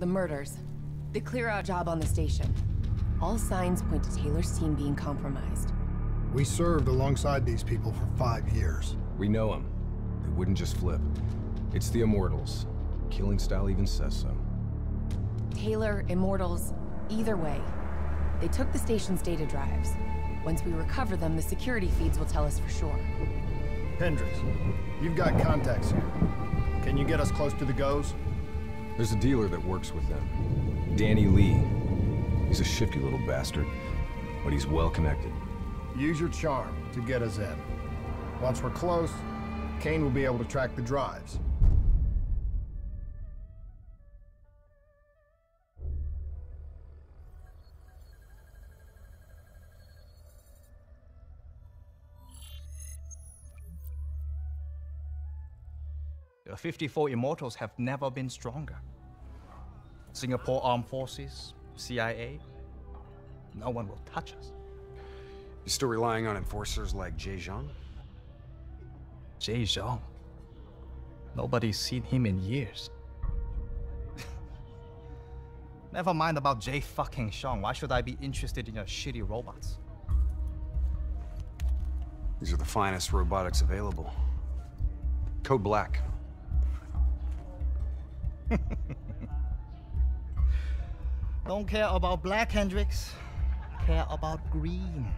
The murders. The clear-out job on the station. All signs point to Taylor's team being compromised. We served alongside these people for 5 years. We know them. They wouldn't just flip. It's the Immortals. Killing style even says so. Taylor, Immortals, either way. They took the station's data drives. Once we recover them, the security feeds will tell us for sure. Hendricks, you've got contacts here. Can you get us close to the Go's? There's a dealer that works with them. Danny Lee. He's a shifty little bastard, but he's well connected. Use your charm to get us in. Once we're close, Kane will be able to track the drives. The 54 Immortals have never been stronger. Singapore Armed Forces, CIA, no one will touch us. You're still relying on enforcers like Jay Zhong? Jay Zhong? Nobody's seen him in years. Never mind about Jay fucking Zhong. Why should I be interested in your shitty robots? These are the finest robotics available. Code Black. Don't care about black, Hendricks. Care about green.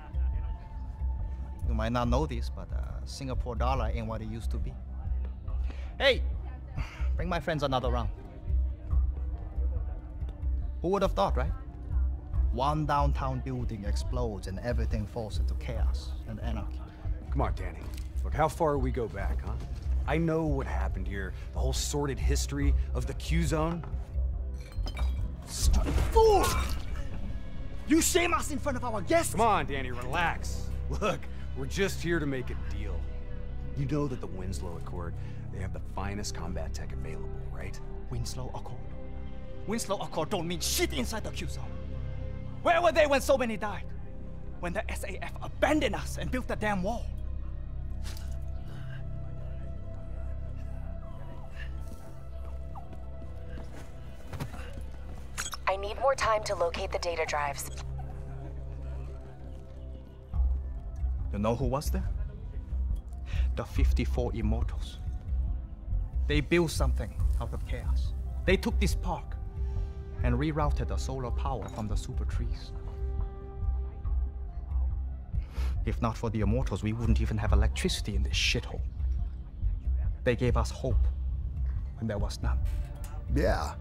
You might not know this, but Singapore dollar ain't what it used to be. Hey, bring my friends another round. Who would have thought, right? One downtown building explodes and everything falls into chaos and anarchy. Come on, Danny. Look, how far we go back, huh? I know what happened here. The whole sordid history of the Q-Zone. Stupid fool! You shame us in front of our guests! Come on, Danny, relax. Look, we're just here to make a deal. You know that the Winslow Accord, they have the finest combat tech available, right? Winslow Accord? Winslow Accord don't mean shit inside the Q-Zone. Where were they when so many died? When the SAF abandoned us and built the damn wall? I need more time to locate the data drives. You know who was there? The 54 Immortals. They built something out of chaos. They took this park and rerouted the solar power from the super trees. If not for the Immortals, we wouldn't even have electricity in this shithole. They gave us hope when there was none. Yeah.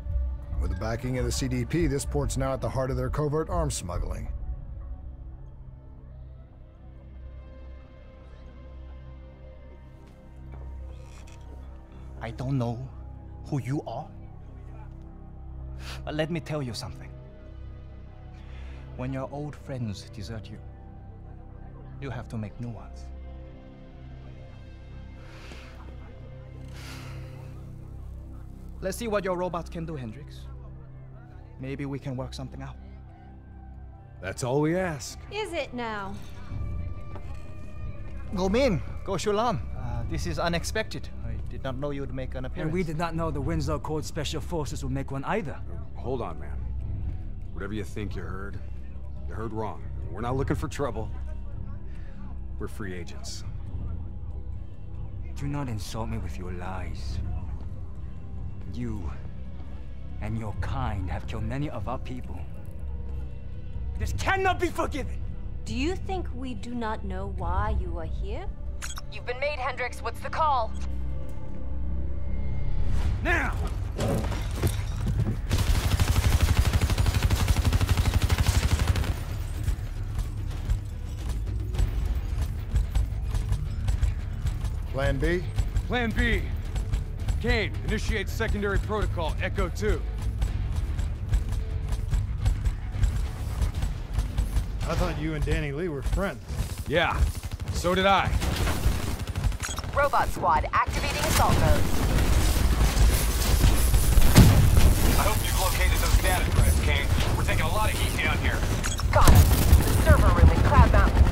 With the backing of the CDP, this port's now at the heart of their covert arms smuggling. I don't know who you are, but let me tell you something. When your old friends desert you, you have to make new ones. Let's see what your robots can do, Hendricks. Maybe we can work something out. That's all we ask. Is it now? Go Min, Go Shulam. This is unexpected. I did not know you'd make an appearance. And we did not know the Winslow Accord Special Forces would make one either. Hold on, man. Whatever you think you heard wrong. We're not looking for trouble. We're free agents. Do not insult me with your lies. You and your kind have killed many of our people. This cannot be forgiven! Do you think we do not know why you are here? You've been made, Hendricks. What's the call? Now! Plan B? Plan B! Kane, initiate secondary protocol, Echo 2. I thought you and Danny Lee were friends. Yeah, so did I. Robot squad activating assault mode. I hope you've located those data drives, Kane. We're taking a lot of heat down here. Got it. The server room in Cloud Mountain.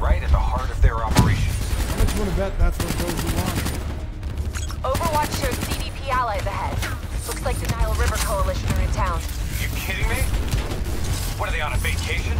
Right at the heart of their operations. I just want to bet that's what goes along. Overwatch shows CDP allies ahead. Looks like the Nile River coalition are in town. kidding me? What, are they on a vacation?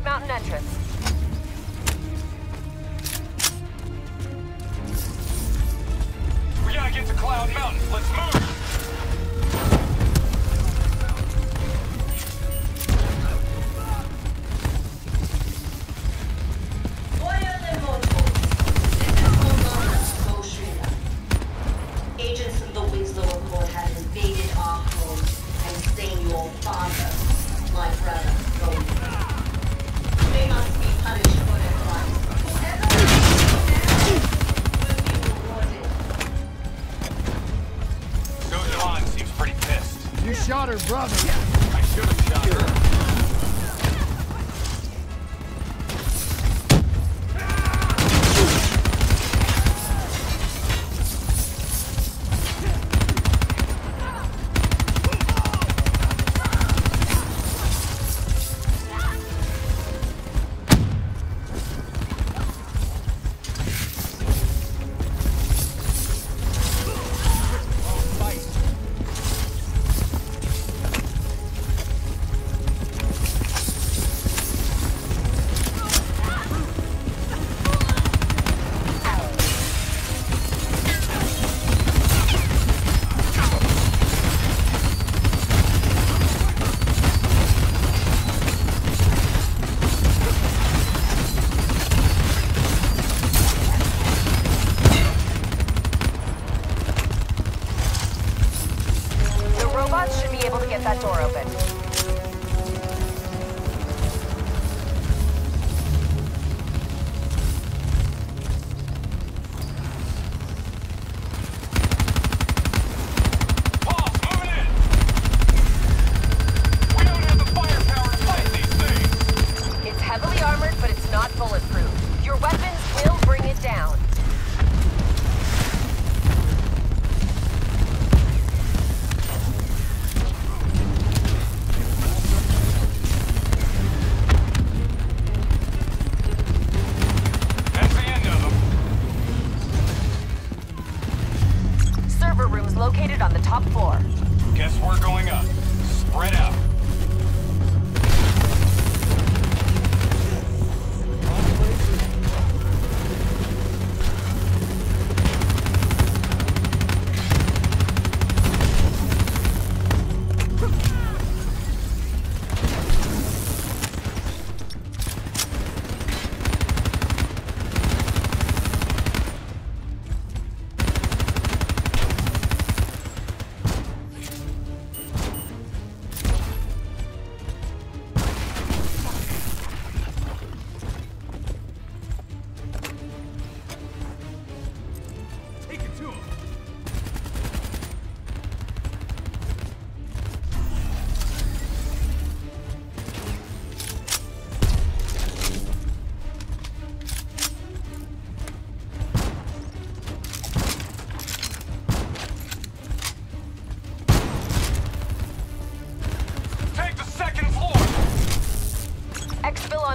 Cloud Mountain entrance. We gotta get to Cloud Mountain. Let's move!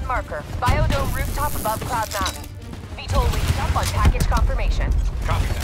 Marker. Biodome rooftop above Cloud Mountain. VTOL leads up on package confirmation. Copy that.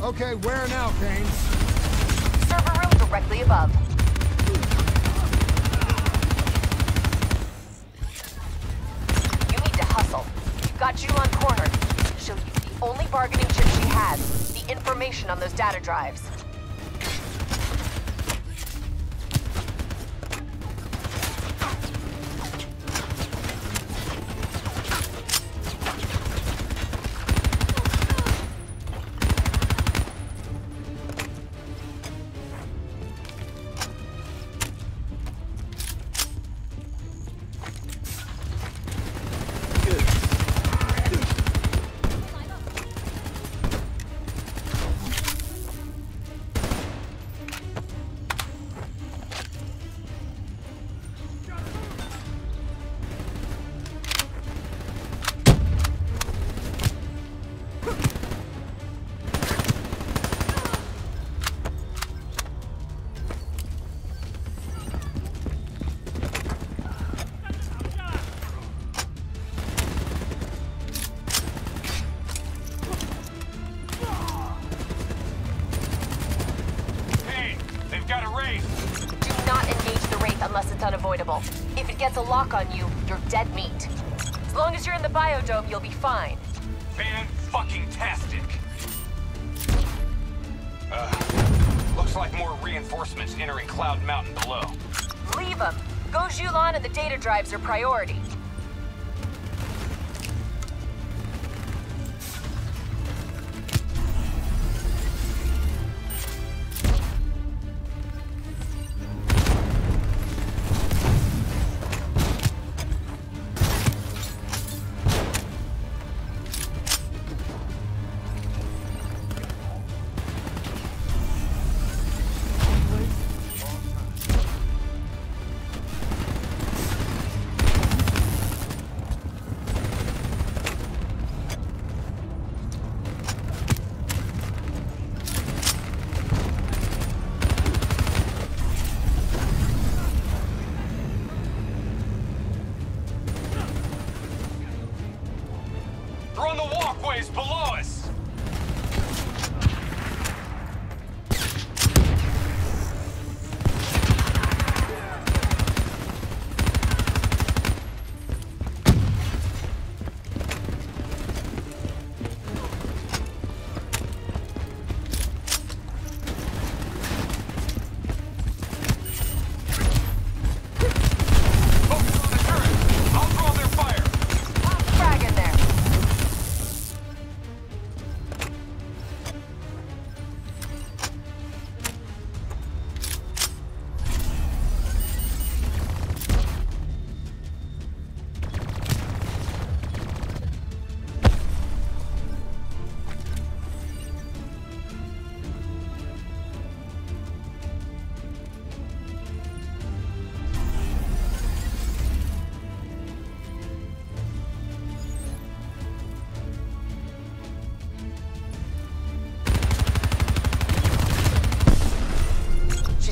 Okay, where now, Keynes? Server room directly above. You need to hustle. You've got Jilin cornered. She'll use the only bargaining chip she has, the information on those data drives. it gets a lock on you, you're dead meat. As long as you're in the biodome, you'll be fine. Fan-fucking-tastic! Looks like more reinforcements entering Cloud Mountain below. Leave them. Go Shulam and the data drives are priority.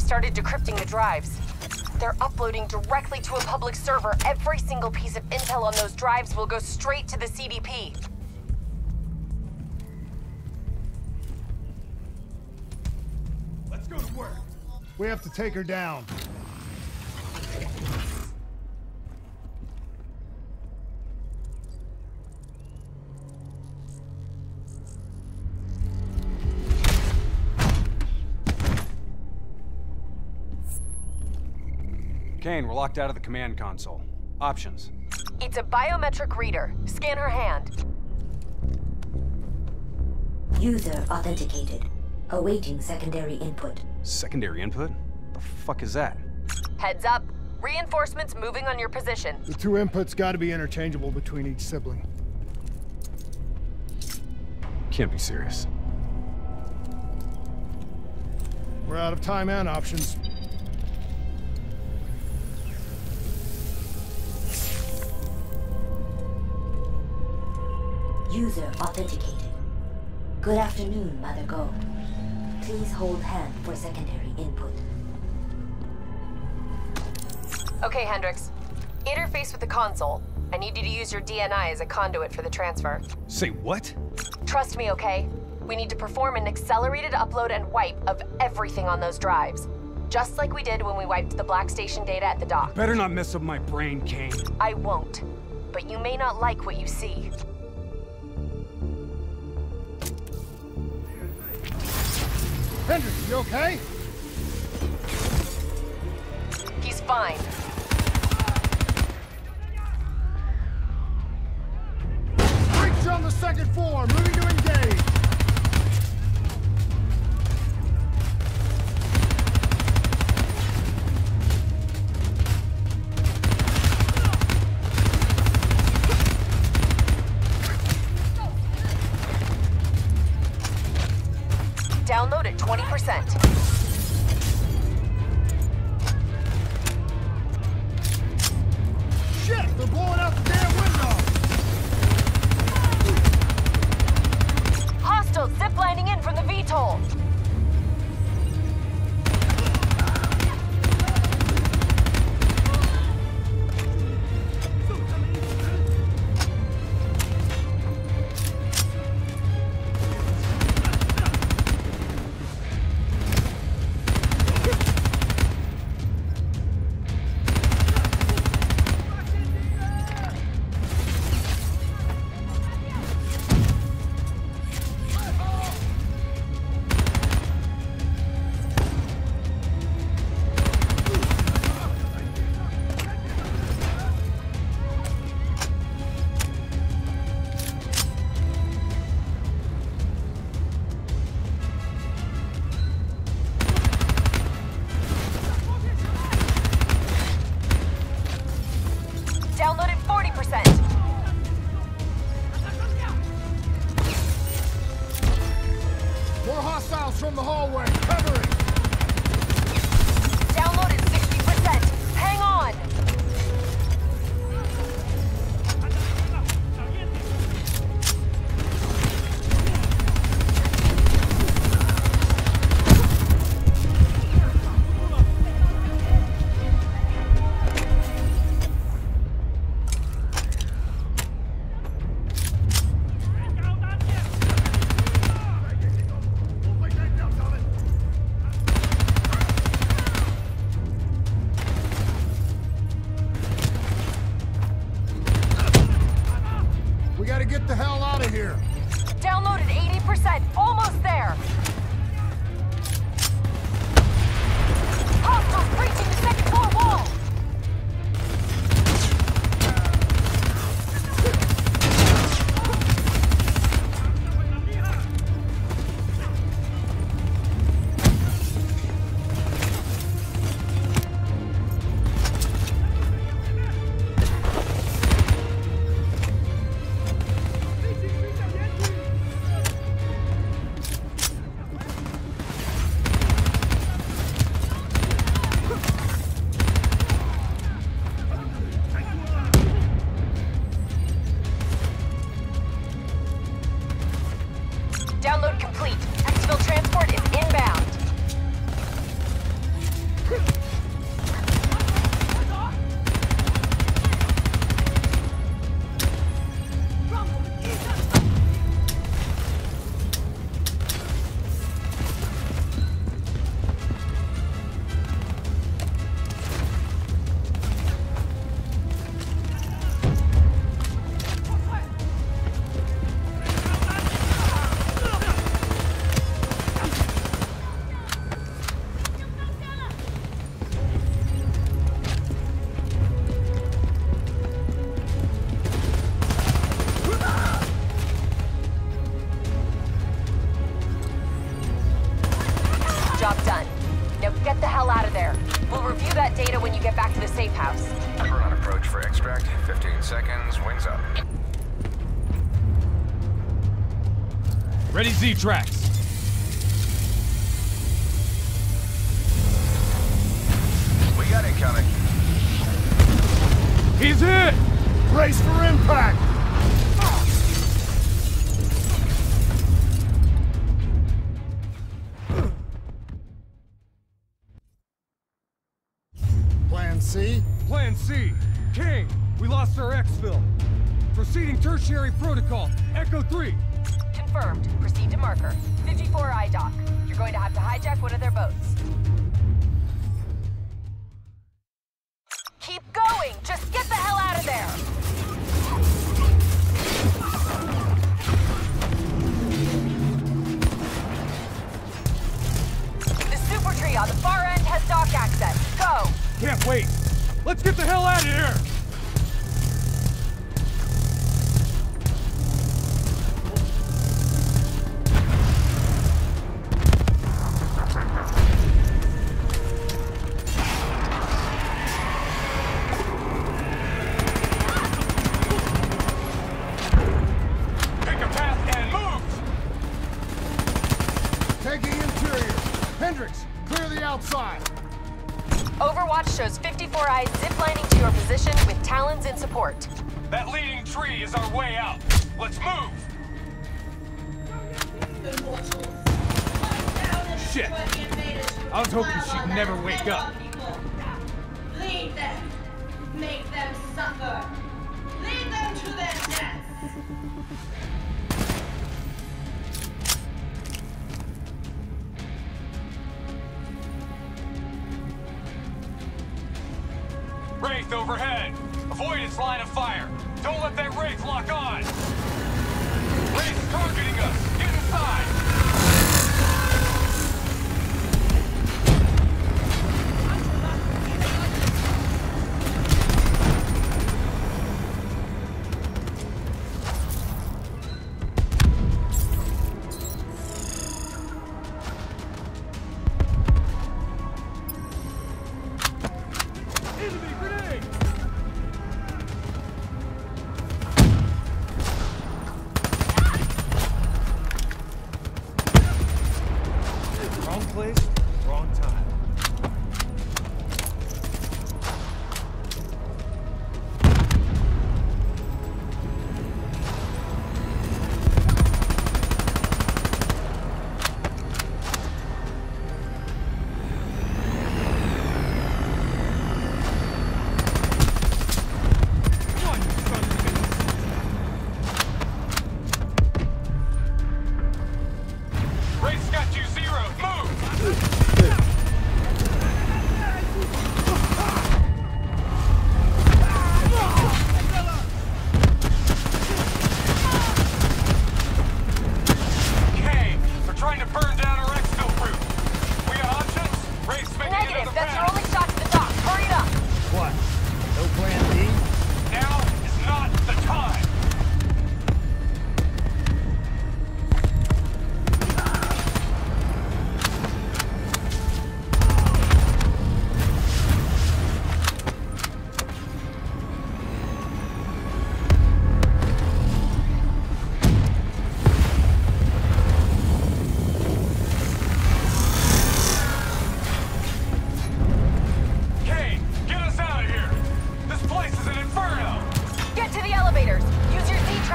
Started decrypting the drives. They're uploading directly to a public server. Every single piece of intel on those drives will go straight to the CDP. Let's go to work. We have to take her down. Kane, we're locked out of the command console. Options. It's a biometric reader. Scan her hand. User authenticated. Awaiting secondary input. Secondary input? The fuck is that? Heads up. Reinforcements moving on your position. The two inputs gotta be interchangeable between each sibling. Can't be serious. We're out of time and options. User authenticated. Good afternoon, Mother Go. Please hold hand for secondary input. Okay, Hendrix. Interface with the console. I need you to use your DNI as a conduit for the transfer. Say what? Trust me, okay? We need to perform an accelerated upload and wipe of everything on those drives. Just like we did when we wiped the Black Station data at the dock. Better not mess up my brain, Kane. I won't. But you may not like what you see. Hendrix, you okay? He's fine. Breach on the second floor, moving to engage. Download at 20%. Shit! They're blowing out the damn window! Hostiles ziplining in from the VTOL! the hallway. Cover it! Download at 60%. Hang on! Ready Z-Tracks. We got it coming. He's hit! Brace for impact! Plan C? Plan C. King, we lost our exfil. Proceeding tertiary protocol. Echo 3. Confirmed. Proceed to marker. 54I dock. You're going to have to hijack one of their boats. Keep going! Just get the hell out of there! The super tree on the far end has dock access. Go! Can't wait! Let's get the hell out of here! Wraith overhead! Avoid its line of fire! Don't let that Wraith lock on! Wraith's targeting us! Get inside!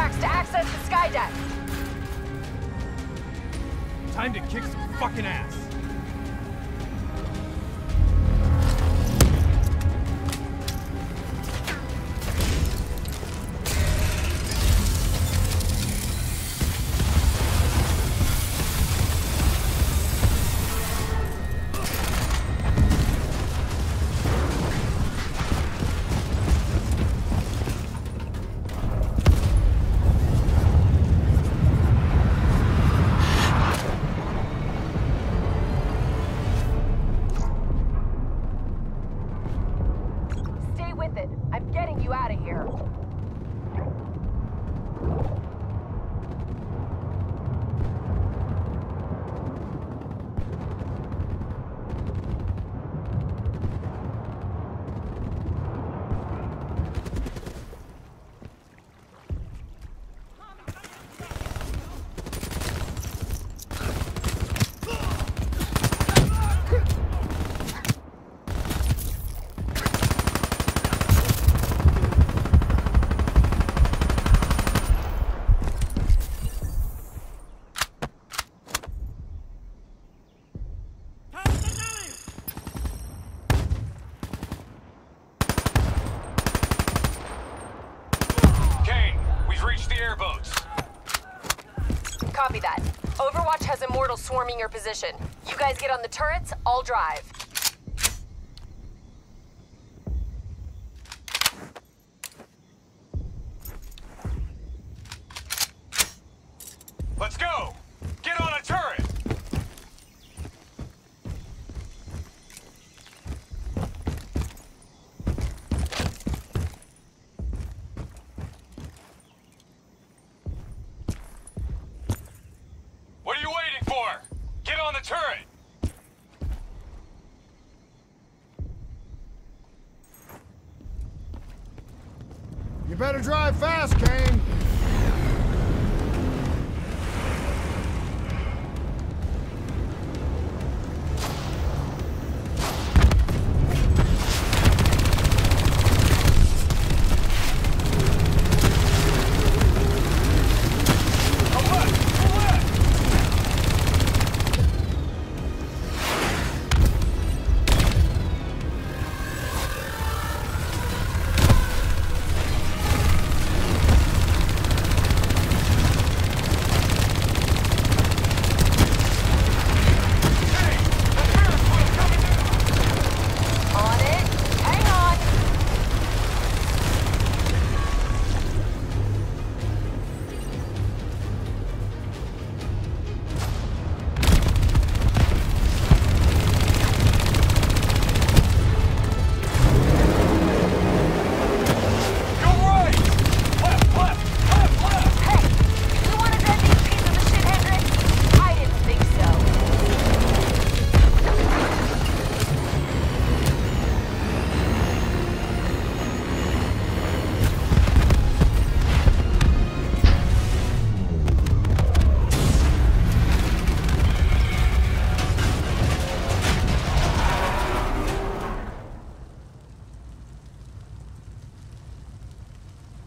tracks to access the sky deck. Time to kick some fucking ass. Copy that. Overwatch has Immortals swarming your position. You guys get on the turrets, I'll drive. Let's go! Get on a turret! Better drive fast, Kane!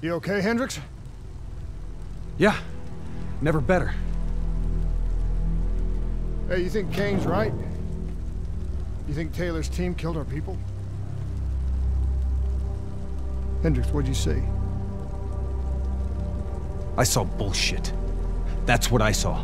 You okay, Hendricks? Yeah, never better. Hey, you think Kane's right? You think Taylor's team killed our people? Hendricks, what'd you see? I saw bullshit. That's what I saw.